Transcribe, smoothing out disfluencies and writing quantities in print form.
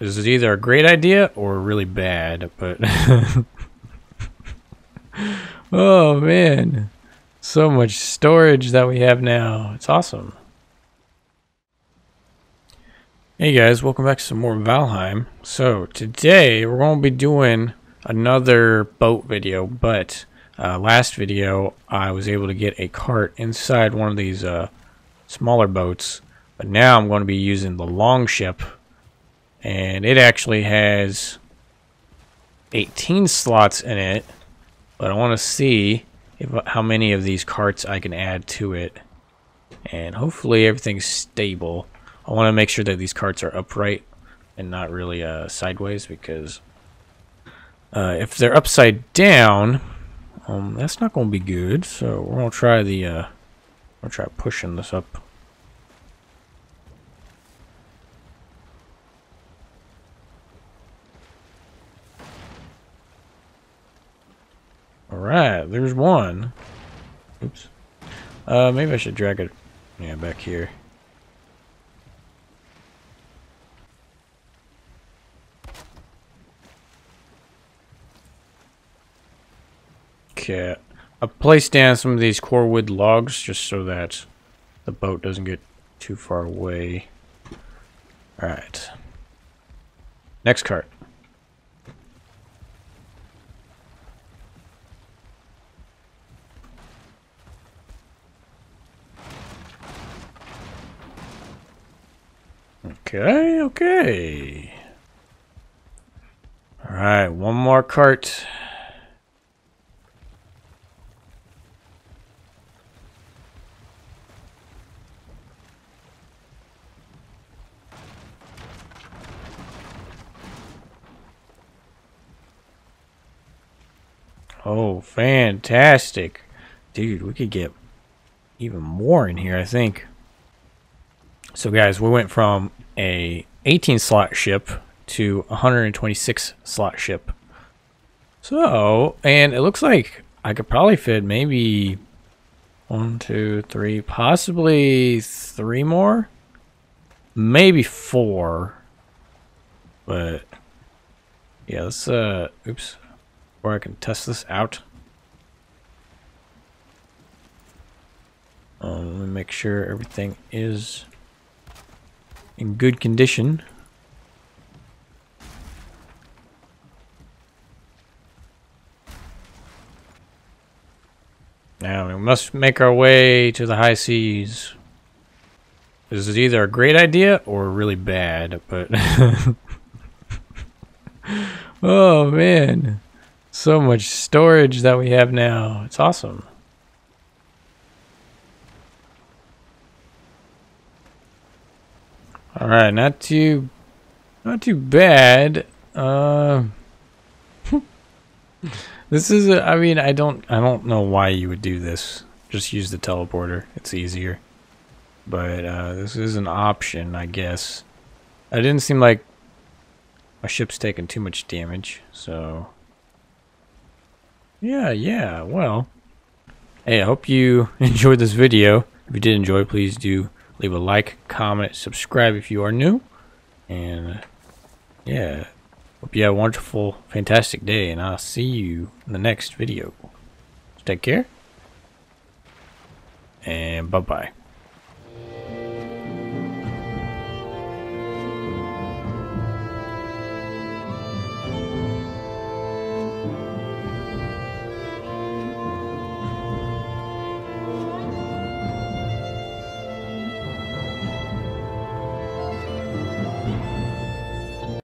This is either a great idea or really bad, but oh man, so much storage that we have now. It's awesome. Hey guys, welcome back to some more Valheim. So today we're going to be doing another boat video, but last video I was able to get a cart inside one of these smaller boats, but now I'm going to be using the Longship, and it actually has 18 slots in it, but I want to see how many of these carts I can add to it, and hopefully everything's stable. I want to make sure that these carts are upright and not really sideways, because if they're upside down, that's not going to be good. So we're going to try the we'll try pushing this up. All right, there's one. Oops. Maybe I should drag it. Yeah, back here. Okay, I placed down some of these core wood logs just so that the boat doesn't get too far away. All right. Next cart. Okay, okay. All right, one more cart. Oh, fantastic. Dude, we could get even more in here, I think. So guys, we went from a 18 slot ship to 126 slot ship. So, and it looks like I could probably fit maybe 1, 2, 3, possibly 3 more, maybe 4. But yeah, let's oops, or I can test this out. Let me make sure everything is in good condition. Now we must make our way to the high seas. This is either a great idea or really bad, but oh man, so much storage that we have now. It's awesome. All right, not too bad. This is I mean, I don't know why you would do this. Just use the teleporter. It's easier. But this is an option, I guess. I didn't seem like my ship's taking too much damage, so yeah. Well, hey, I hope you enjoyed this video. If you did enjoy, please do leave a like, comment, subscribe if you are new, and yeah, hope you have a wonderful, fantastic day, and I'll see you in the next video. So take care, and bye-bye.